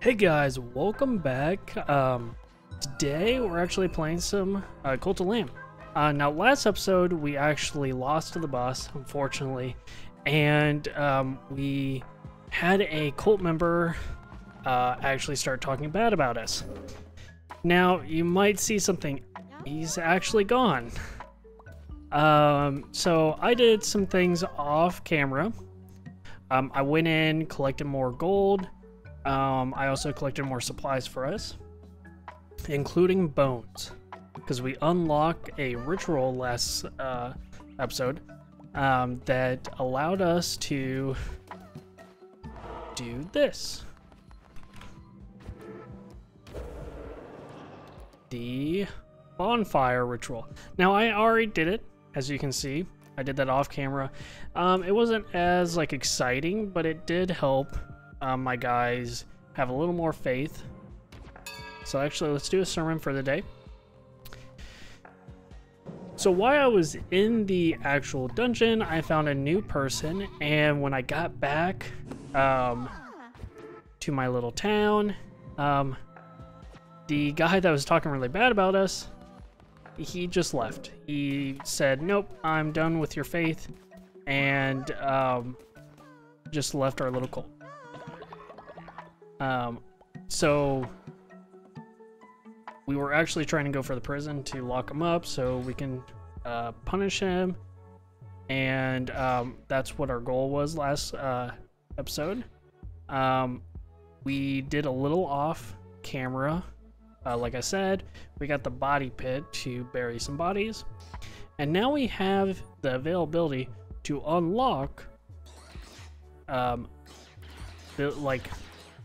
Hey guys, welcome back. Today we're actually playing some Cult of the Lamb. Now last episode we actually lost to the boss, unfortunately, and we had a cult member actually start talking bad about us. Now you might see something, he's actually gone. So I did some things off camera. I went in, collected more gold. I also collected more supplies for us, including bones, because we unlocked a ritual last episode that allowed us to do this. The bonfire ritual. Now I already did it, as you can see. I did that off camera. It wasn't as like exciting, but it did help. My guys have a little more faith. So actually, let's do a sermon for the day. So while I was in the actual dungeon, I found a new person, and when I got back to my little town, the guy that was talking really bad about us, he just left. He said, nope, I'm done with your faith, and just left our little cult. So we were actually trying to go for the prison to lock him up so we can punish him, and that's what our goal was last episode. We did a little off camera. Like I said, we got the body pit to bury some bodies, and now we have the availability to unlock like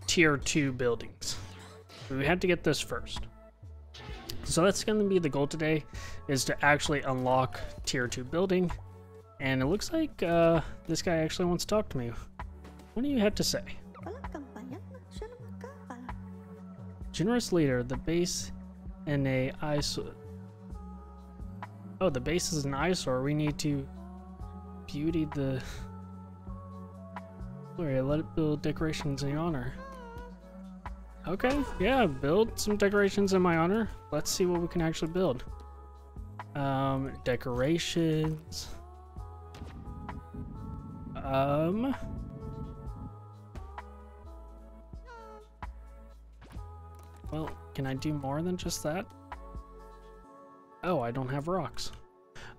tier 2 buildings. We have to get this first, so that's going to be the goal today, is to actually unlock tier 2 building. And it looks like this guy actually wants to talk to me. What do you have to say? Generous leader, the base and a eyesore. Oh, the base is an eyesore. We need to beauty the glory. Let it build decorations in your honor. Okay, yeah, build some decorations in my honor. Let's see what we can actually build. Decorations. Well, can I do more than just that? Oh, I don't have rocks.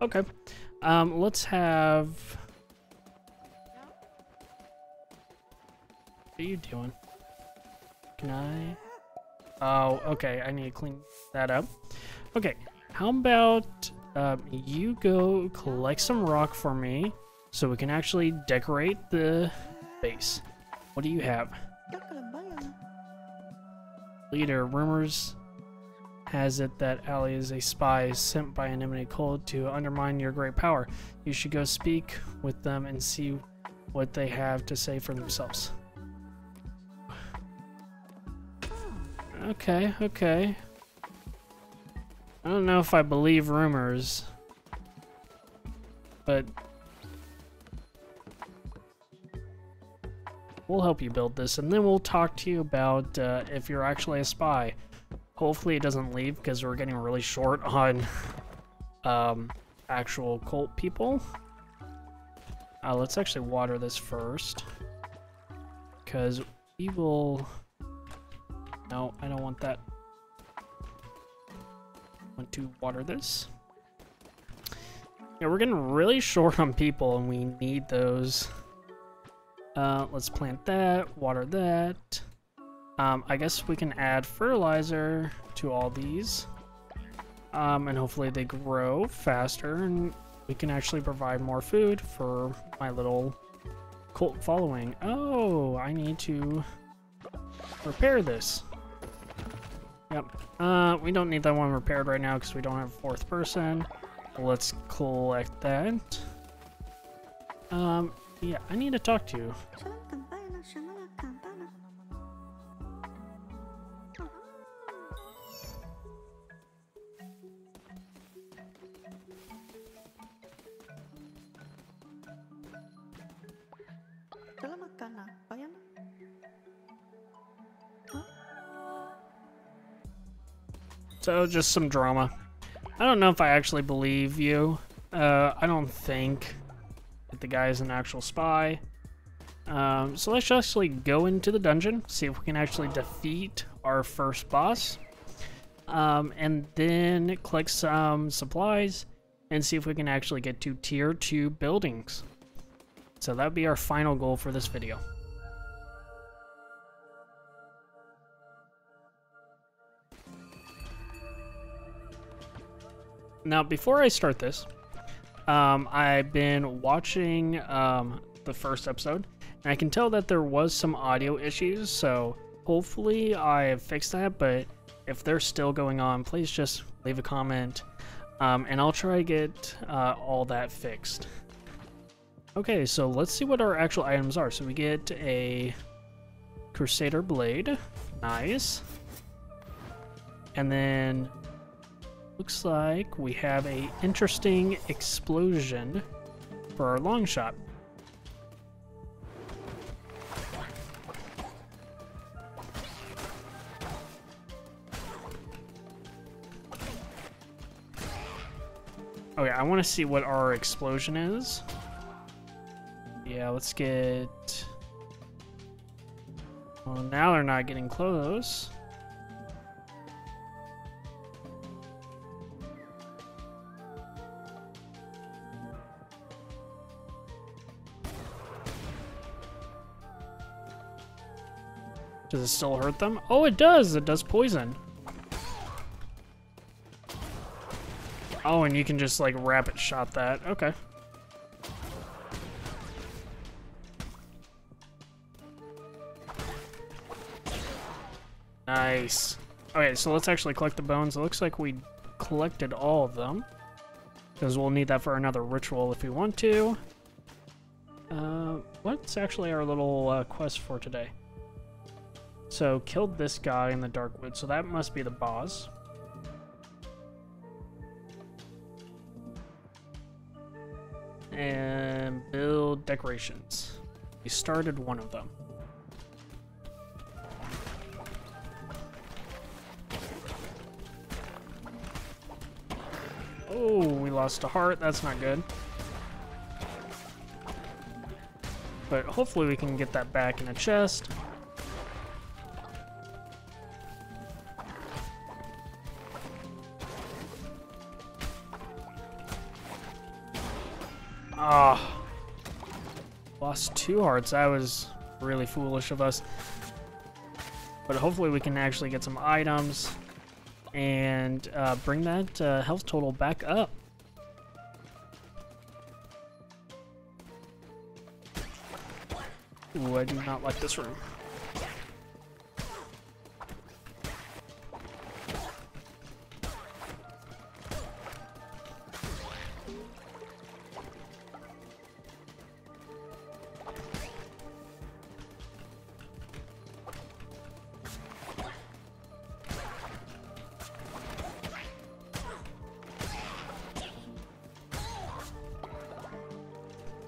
Okay, let's have... What are you doing? Can I... Oh, okay, I need to clean that up. Okay, how about you go collect some rock for me so we can actually decorate the base. What do you have? Leader, rumors has it that Ali is a spy sent by an enemy cult to undermine your great power. You should go speak with them and see what they have to say for themselves. Okay, okay. I don't know if I believe rumors, but we'll help you build this, and then we'll talk to you about if you're actually a spy. Hopefully it doesn't leave, because we're getting really short on actual cult people. Let's actually water this first, because we will... No, I don't want that. I want to water this. Yeah, we're getting really short on people, and we need those. Let's plant that, water that. I guess we can add fertilizer to all these. And hopefully they grow faster, and we can actually provide more food for my little cult following. Oh, I need to repair this. Yep. We don't need that one repaired right now because we don't have a fourth person. Let's collect that. Yeah, I need to talk to you. So just some drama. I don't know if I actually believe you. I don't think that the guy is an actual spy. So let's actually go into the dungeon, see if we can actually defeat our first boss. And then collect some supplies and see if we can actually get to tier 2 buildings. So that would be our final goal for this video. Now, before I start this, I've been watching the first episode, and I can tell that there was some audio issues, so hopefully I have fixed that, but if they're still going on, please just leave a comment, and I'll try to get all that fixed. Okay, so let's see what our actual items are. So we get a Crusader Blade. Nice. And then looks like we have a interesting explosion for our long shot. Okay, I want to see what our explosion is. Yeah, let's get... Well, now they're not getting close. Does it still hurt them? Oh, it does! It does poison. Oh, and you can just, like, rapid shot that. Okay. Nice. Okay, so let's actually collect the bones. It looks like we collected all of them, because we'll need that for another ritual if we want to. What's actually our little quest for today? So, killed this guy in the dark wood, so that must be the boss. And build decorations. We started one of them. Oh, we lost a heart. That's not good. But hopefully we can get that back in a chest. Ah, lost 2 hearts. That was really foolish of us. But hopefully we can actually get some items and bring that health total back up. Ooh, I do not like this room.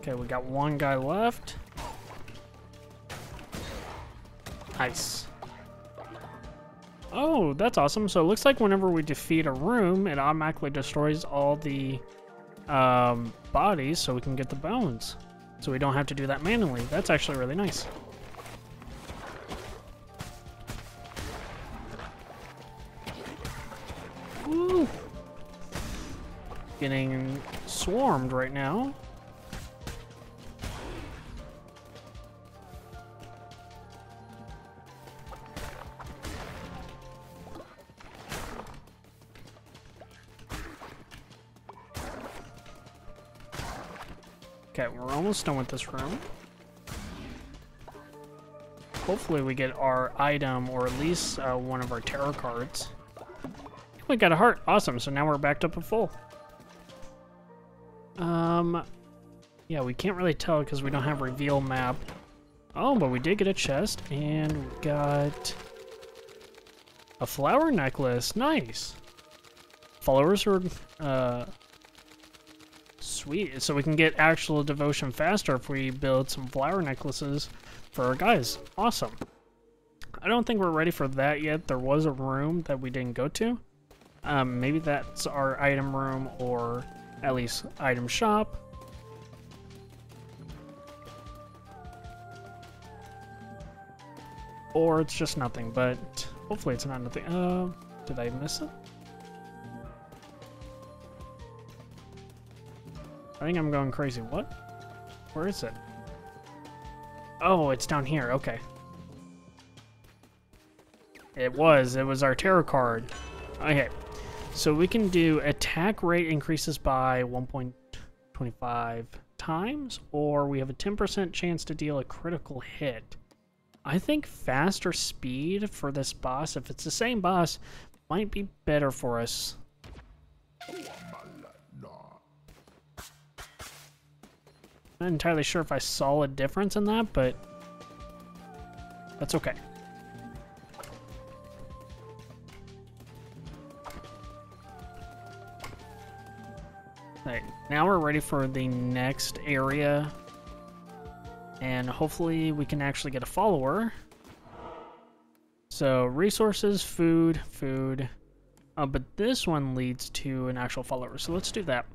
Okay, we got one guy left. Nice. Oh, that's awesome. So it looks like whenever we defeat a room, it automatically destroys all the bodies so we can get the bones. So we don't have to do that manually. That's actually really nice. Woo! Getting swarmed right now. Okay, we're almost done with this room. Hopefully we get our item, or at least one of our tarot cards. We got a heart. Awesome, so now we're backed up a full. Yeah, we can't really tell because we don't have reveal map. Oh, but we did get a chest, and we got a flower necklace. Nice. Followers are... Sweet, so we can get actual devotion faster if we build some flower necklaces for our guys. Awesome. I don't think we're ready for that yet. There was a room that we didn't go to, Maybe that's our item room, or at least item shop. Or it's just nothing, but hopefully it's not nothing. Did I miss it? I think I'm going crazy. What? Where is it? Oh, it's down here. Okay. It was our tarot card. Okay. So we can do attack rate increases by 1.25 times, or we have a 10% chance to deal a critical hit. I think faster speed for this boss, if it's the same boss, might be better for us. I'm not entirely sure if I saw a difference in that, but that's okay. Alright, now we're ready for the next area, and hopefully we can actually get a follower. So resources, food, but this one leads to an actual follower, so let's do that.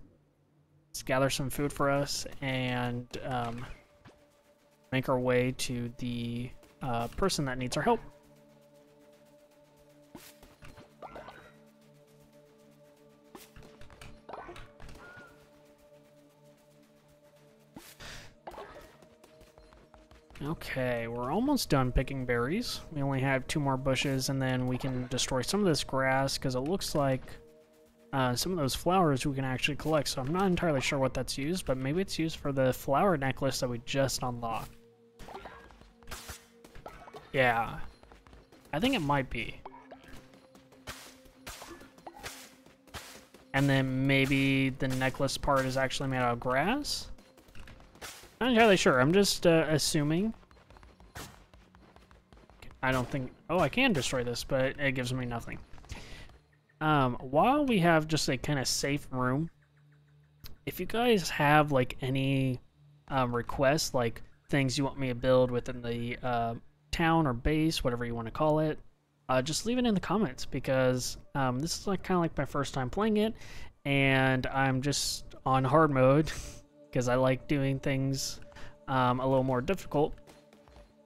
Let's gather some food for us and make our way to the person that needs our help. Okay, we're almost done picking berries. We only have 2 more bushes, and then we can destroy some of this grass, because it looks like some of those flowers we can actually collect, so I'm not entirely sure what that's used, but maybe it's used for the flower necklace that we just unlocked. Yeah, I think it might be. And then maybe the necklace part is actually made out of grass? Not entirely sure, I'm just assuming. I don't think... Oh, I can destroy this, but it gives me nothing. While we have just a kind of safe room, if you guys have like any requests, like things you want me to build within the town or base, whatever you want to call it, just leave it in the comments, because this is like kind of like my first time playing it, and I'm just on hard mode because I like doing things a little more difficult.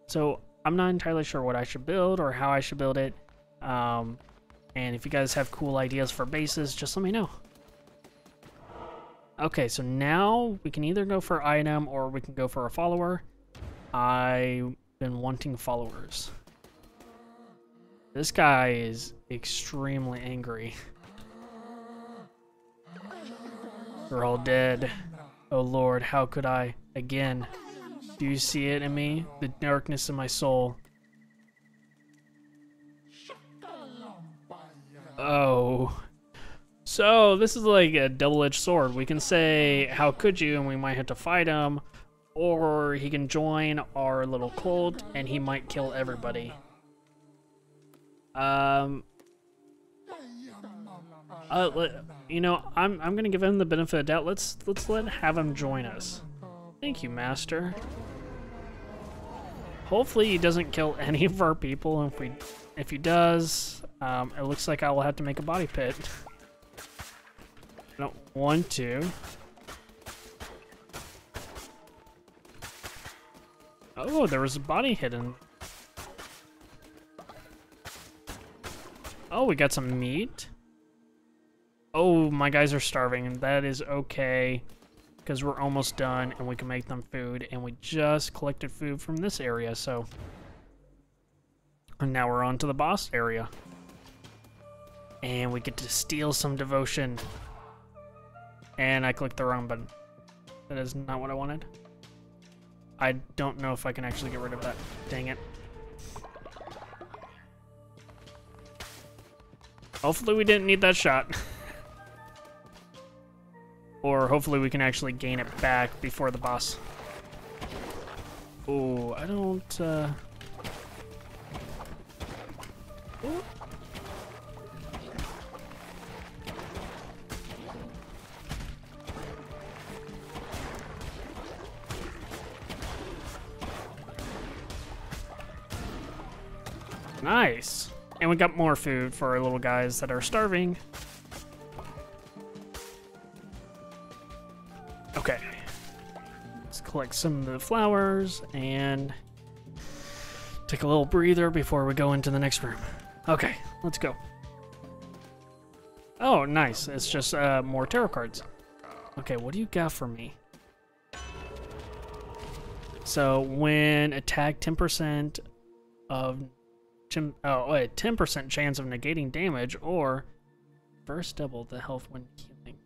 So I'm not entirely sure what I should build or how I should build it. And if you guys have cool ideas for bases, just let me know. Okay, so now we can either go for item or we can go for a follower. I've been wanting followers. This guy is extremely angry. They're all dead. Oh Lord, how could I? Again, do you see it in me? The darkness in my soul. Oh, so this is like a double-edged sword. We can say, how could you, and we might have to fight him, or he can join our little cult and he might kill everybody. You know, I'm gonna give him the benefit of doubt. Let's have him join us. Thank you, master. Hopefully he doesn't kill any of our people. If he does, it looks like I will have to make a body pit. I don't want to. Oh, there was a body hidden. Oh, we got some meat. Oh, my guys are starving, and that is okay, because we're almost done, and we can make them food, and we just collected food from this area, so... And now we're on to the boss area. And we get to steal some devotion. And I clicked the wrong button. That is not what I wanted. I don't know if I can actually get rid of that. Dang it. Hopefully we didn't need that shot. Or hopefully we can actually gain it back before the boss. Oh, I don't... Ooh. Nice. And we got more food for our little guys that are starving. collect some of the flowers, and take a little breather before we go into the next room. Okay, let's go. Oh, nice. It's just more tarot cards. Okay, what do you got for me? So, when attacked, 10% of... 10% chance of negating damage, or first double the health when healing.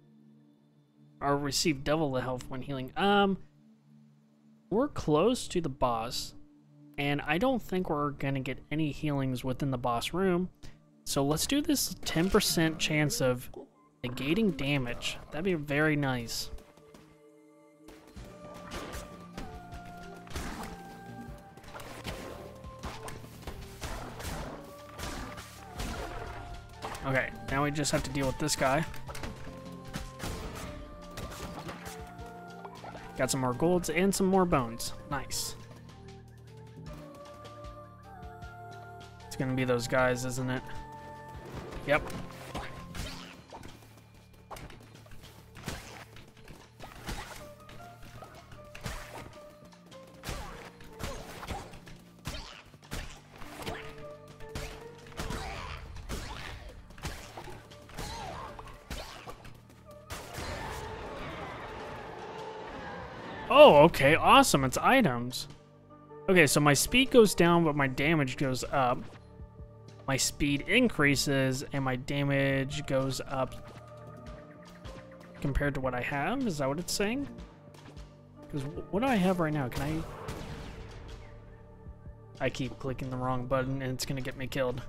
Or receive double the health when healing. We're close to the boss, and I don't think we're going to get any healings within the boss room. So let's do this 10% chance of negating damage. That'd be very nice. Okay, now we just have to deal with this guy. Got some more golds and some more bones. Nice. It's gonna be those guys, isn't it? Yep. Oh, okay, awesome, it's items. Okay, so my speed goes down, but my damage goes up. My speed increases, and my damage goes up compared to what I have? Is that what it's saying? Because what do I have right now? Can I keep clicking the wrong button, and it's going to get me killed.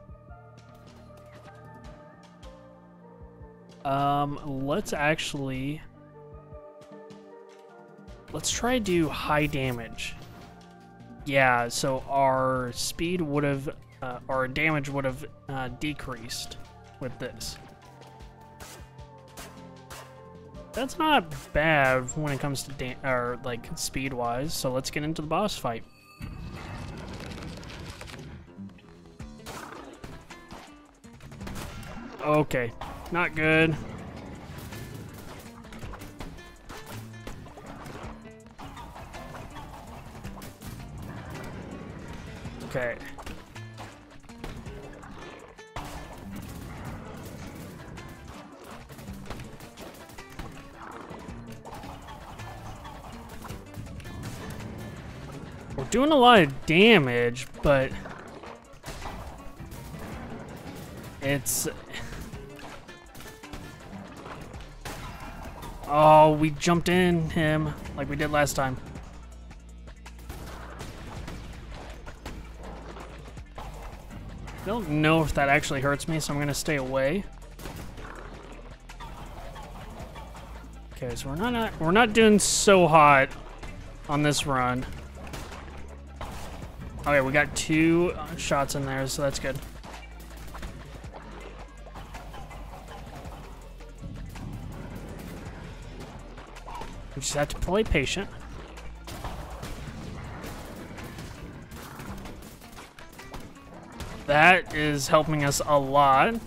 Let's try to do high damage. Yeah, so our speed would have... our damage would have decreased with this. That's not bad when it comes to speed-wise. So let's get into the boss fight. Okay, not good. Okay. We're doing a lot of damage, but it's... Oh, we jumped in him like we did last time. I don't know if that actually hurts me, so I'm gonna stay away. Okay, so we're not doing so hot on this run. Okay, we got two shots in there, so that's good. We just have to play patient. That is helping us a lot.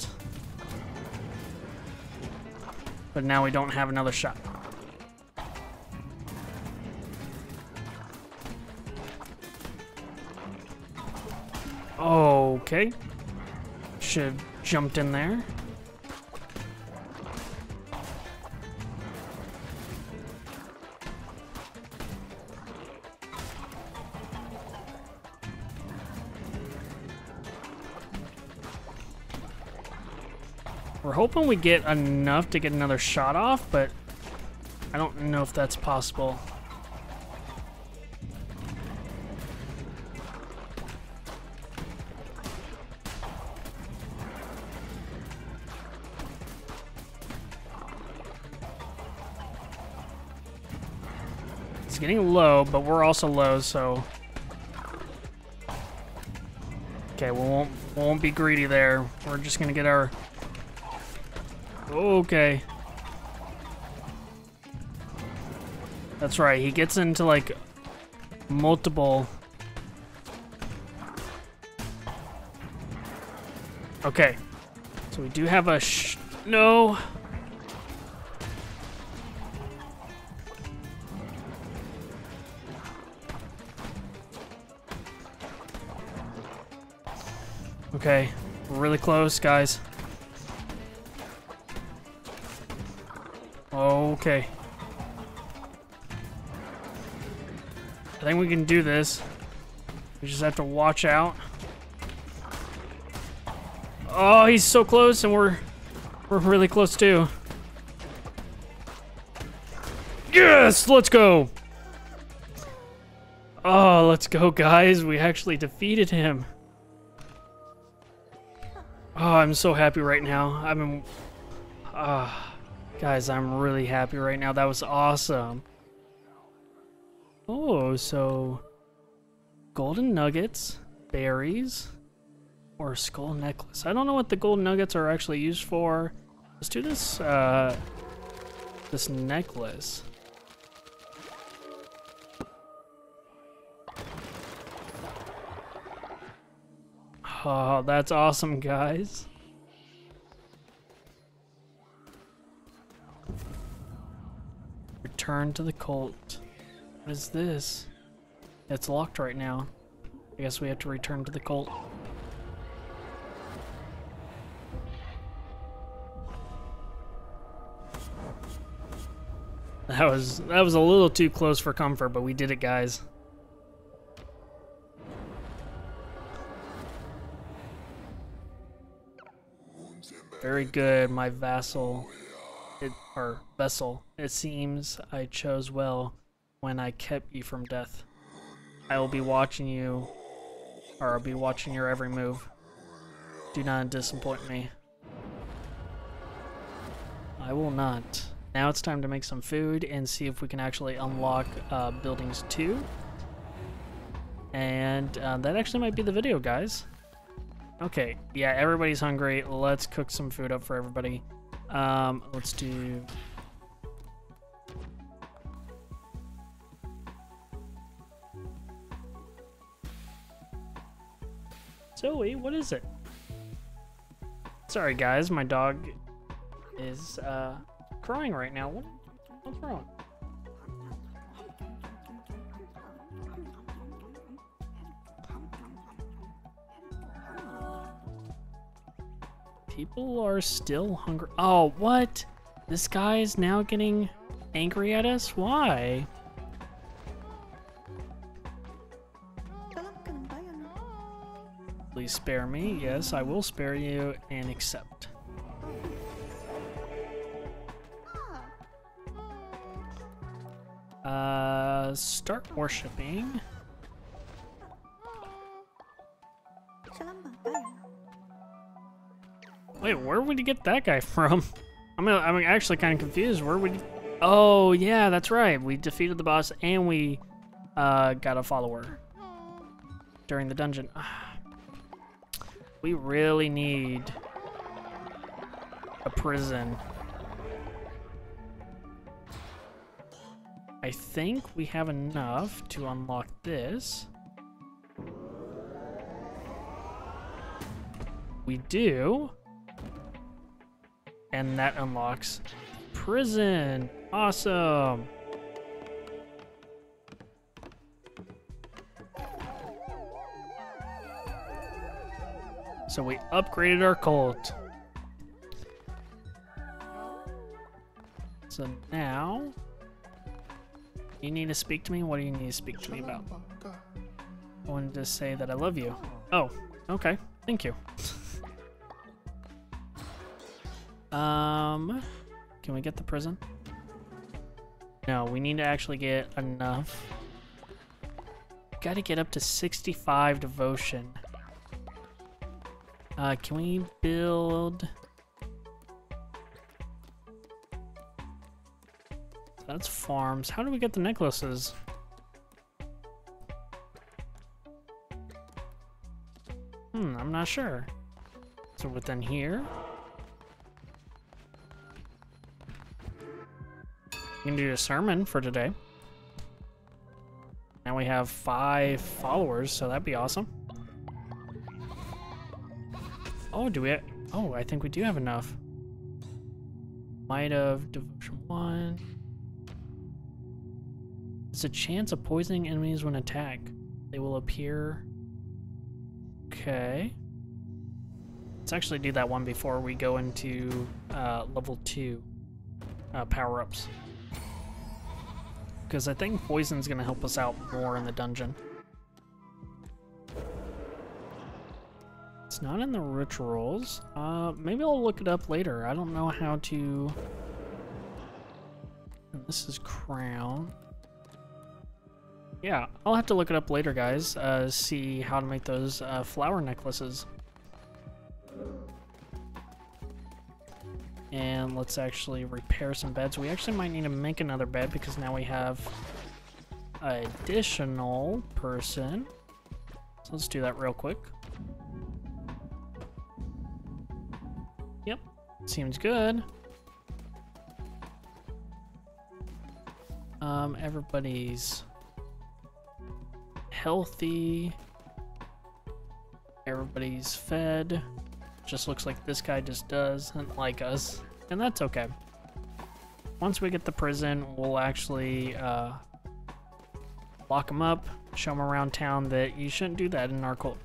But now we don't have another shot. Okay. Should have jumped in there. We're hoping we get enough to get another shot off, but I don't know if that's possible. It's getting low, but we're also low, so... Okay, we won't be greedy there. We're just gonna get our... Okay. That's right, he gets into like multiple. Okay. So we do have a no. Okay, we're really close, guys. Okay. I think we can do this. We just have to watch out. Oh, he's so close, and we're really close too. Yes, let's go. Oh, let's go, guys. We actually defeated him. Oh, I'm so happy right now. Guys, I'm really happy right now. That was awesome. Oh, so golden nuggets, berries, or skull necklace. I don't know what the golden nuggets are actually used for. Let's do this, this necklace. Oh, that's awesome, guys. Return to the cult. What is this? It's locked right now. I guess we have to return to the cult. That was a little too close for comfort, but we did it, guys. Very good, my vassal. Or vessel. It seems I chose well when I kept you from death. I will be watching you, or I'll be watching your every move. Do not disappoint me. I will not. Now it's time to make some food and see if we can actually unlock buildings 2. And that actually might be the video, guys. Okay, yeah, everybody's hungry. Let's cook some food up for everybody. Let's do... Zoe, what is it? Sorry, guys, my dog is crying right now. What's wrong? People are still hungry. Oh, what? This guy is now getting angry at us? Why? Please spare me. Yes, I will spare you and accept. Start worshiping. Wait, where would you get that guy from? I'm actually kind of confused. Where would you... Oh, yeah, that's right. We defeated the boss and we got a follower during the dungeon. We really need a prison. I think we have enough to unlock this. We do. And that unlocks prison. Awesome. So we upgraded our cult. So now, you need to speak to me? What do you need to speak to me about? I wanted to say that I love you. Oh, okay. Thank you. Can we get the prison? No, we need to actually get enough. Gotta get up to 65 devotion. Can we build... That's farms. How do we get the necklaces? I'm not sure. So within here... We can do a sermon for today. Now we have 5 followers, so that'd be awesome. Oh, do we have, oh, I think we do have enough. Might have devotion 1. It's a chance of poisoning enemies when attacked. They will appear. Okay. Let's actually do that one before we go into level 2 power-ups. Because I think poison's going to help us out more in the dungeon. It's not in the rituals. Maybe I'll look it up later. I don't know how to... This is crown. Yeah, I'll have to look it up later, guys. See how to make those flower necklaces. And let's actually repair some beds. We actually might need to make another bed because now we have an additional person. So let's do that real quick. Yep, seems good. Everybody's healthy. Everybody's fed. Just looks like this guy just doesn't like us, and that's okay. Once we get the prison, we'll actually lock him up, show him around town that you shouldn't do that in our cult.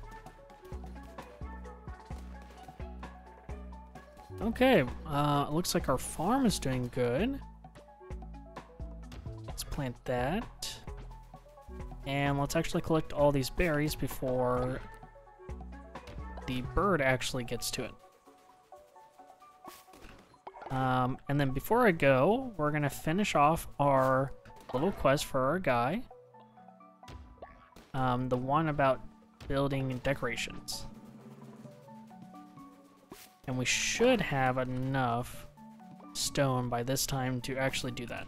Okay, it looks like our farm is doing good. Let's plant that. And let's actually collect all these berries before the bird actually gets to it. And then before I go, we're gonna finish off our little quest for our guy. The one about building decorations. And we should have enough stone by this time to actually do that.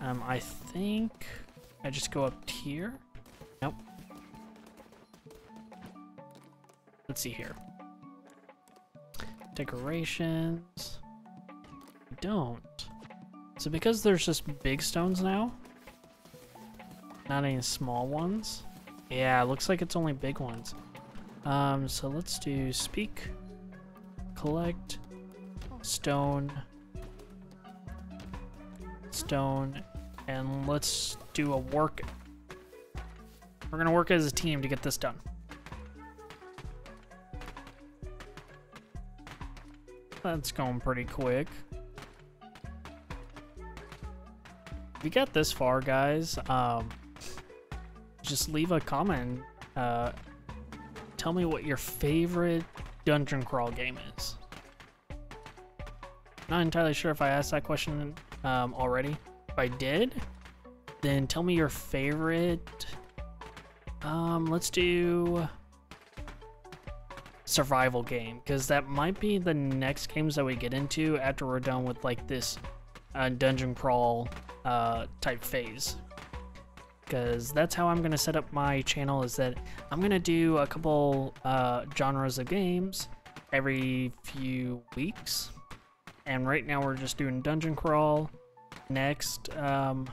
I think I just go up here. Nope. Let's see here. Decorations. Don't. So because there's just big stones now, not any small ones. Yeah, looks like it's only big ones. So let's do speak, collect, stone, and let's do a work. We're gonna work as a team to get this done. That's going pretty quick. If you got this far, guys, just leave a comment. Tell me what your favorite dungeon crawl game is. Not entirely sure if I asked that question already. If I did, then tell me your favorite. Let's do... survival game, because that might be the next games that we get into after we're done with like this dungeon crawl type phase, because that's how I'm gonna set up my channel, is that I'm gonna do a couple genres of games every few weeks, and right now we're just doing dungeon crawl. Next on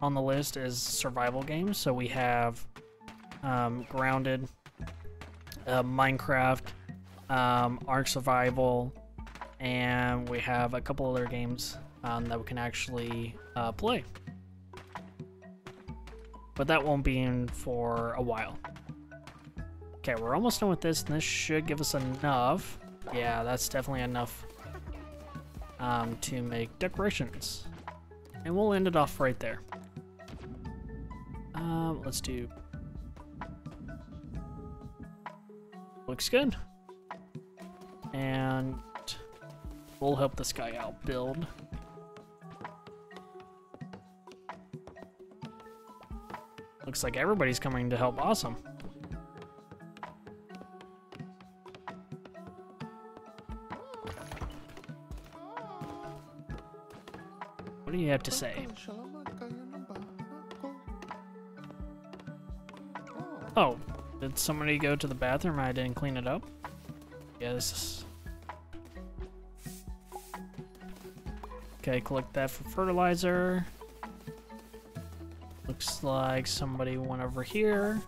the list is survival games, so we have Grounded, Minecraft, Ark Survival, and we have a couple other games that we can actually play. But that won't be in for a while. Okay, we're almost done with this, and this should give us enough. Yeah, that's definitely enough to make decorations. And we'll end it off right there. Let's do... Looks good. And we'll help this guy out build. Looks like everybody's coming to help. Awesome. What do you have to say? Oh. Did somebody go to the bathroom? I didn't clean it up. Yes. Okay, collect that for fertilizer. Looks like somebody went over here.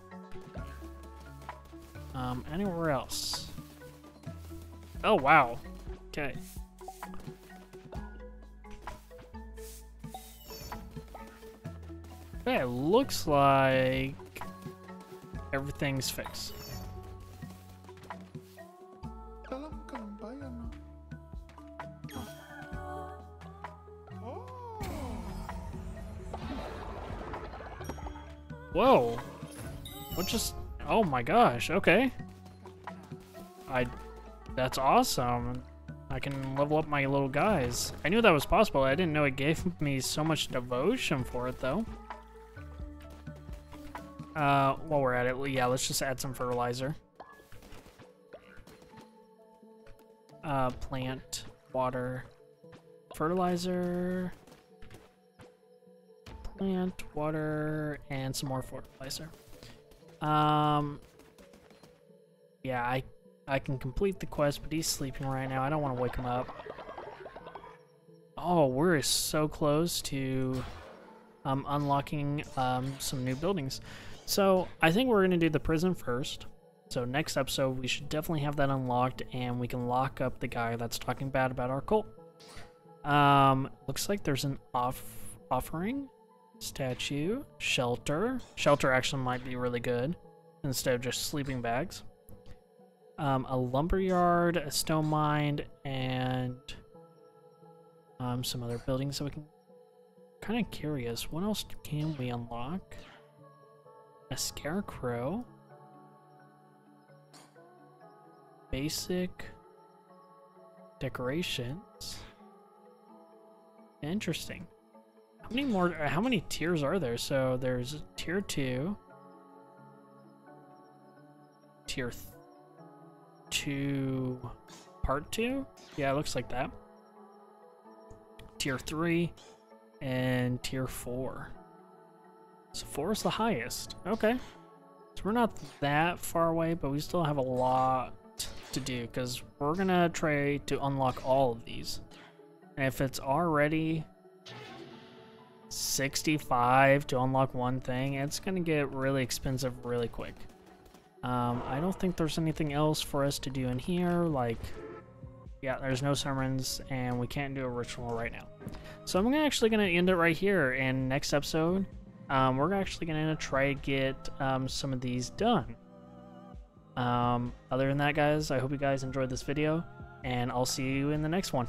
Anywhere else? Oh, wow. Okay. Okay, it looks like... everything's fixed. Whoa. What just... Oh my gosh, okay. That's awesome. I can level up my little guys. I knew that was possible. I didn't know it gave me so much devotion for it, though. While we're at it, yeah, let's just add some fertilizer. Plant, water, fertilizer, plant, water, and some more fertilizer. Yeah, I can complete the quest, but he's sleeping right now. I don't want to wake him up. Oh, we're so close to unlocking some new buildings. So I think we're going to do the prison first. So next episode, we should definitely have that unlocked, and we can lock up the guy that's talking bad about our cult. Looks like there's an offering statue, shelter. Shelter actually might be really good instead of just sleeping bags. A lumberyard, a stone mine, and some other buildings that we can... Kind of curious, what else can we unlock? A scarecrow. Basic decorations. Interesting. How many tiers are there? So there's tier 2. Tier 3. To part 2? Yeah, it looks like that. Tier 3 and tier 4. So 4 is the highest. Okay. So we're not that far away, but we still have a lot to do because we're going to try to unlock all of these. And if it's already 65 to unlock one thing, it's going to get really expensive really quick. I don't think there's anything else for us to do in here. Like, yeah, there's no summons and we can't do a ritual right now. So I'm actually going to end it right here. And next episode, we're actually going to try to get some of these done. Other than that, guys, I hope you guys enjoyed this video and I'll see you in the next one.